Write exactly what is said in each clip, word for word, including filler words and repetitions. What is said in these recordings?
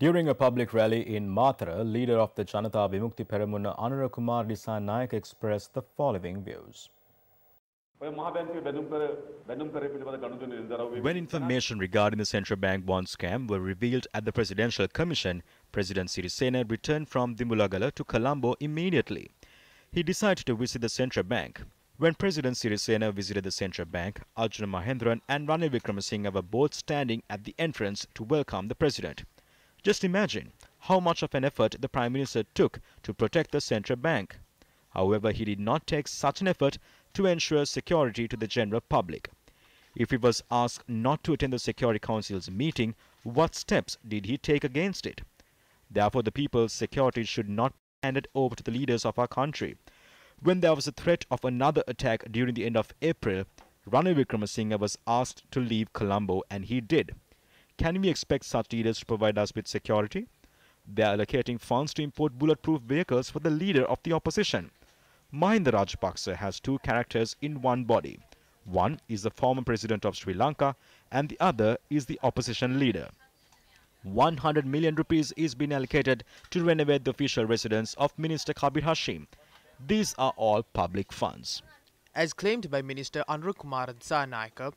During a public rally in Mathura, leader of the Janatha Vimukthi Peramuna, Anura Kumara Dissanayake, expressed the following views. When information regarding the central bank bond scam were revealed at the Presidential Commission, President Sirisena returned from Dimulagala to Colombo immediately. He decided to visit the central bank. When President Sirisena visited the central bank, Arjuna Mahendran and Ranil Wickremasinghe were both standing at the entrance to welcome the president. Just imagine how much of an effort the Prime Minister took to protect the central bank. However, he did not take such an effort to ensure security to the general public. If he was asked not to attend the Security Council's meeting, what steps did he take against it? Therefore, the people's security should not be handed over to the leaders of our country. When there was a threat of another attack during the end of April, Ranil Wickremasinghe was asked to leave Colombo, and he did. Can we expect such leaders to provide us with security? They are allocating funds to import bulletproof vehicles for the leader of the opposition. Mahindra Rajpaksa has two characters in one body. One is the former president of Sri Lanka and the other is the opposition leader. one hundred million rupees is being allocated to renovate the official residence of Minister Kabir Hashim. These are all public funds. As claimed by Minister Anura Kumara Dissanayake,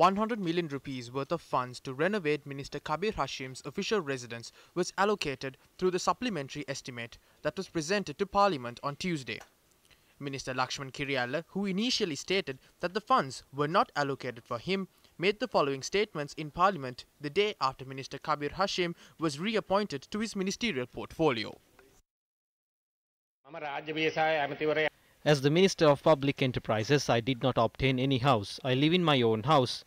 one hundred million rupees worth of funds to renovate Minister Kabir Hashim's official residence was allocated through the supplementary estimate that was presented to Parliament on Tuesday. Minister Lakshman Kiriyalla, who initially stated that the funds were not allocated for him, made the following statements in Parliament the day after Minister Kabir Hashim was reappointed to his ministerial portfolio. As the Minister of Public Enterprises, I did not obtain any house. I live in my own house.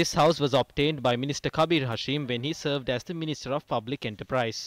This house was obtained by Minister Kabir Hashim when he served as the Minister of Public Enterprise.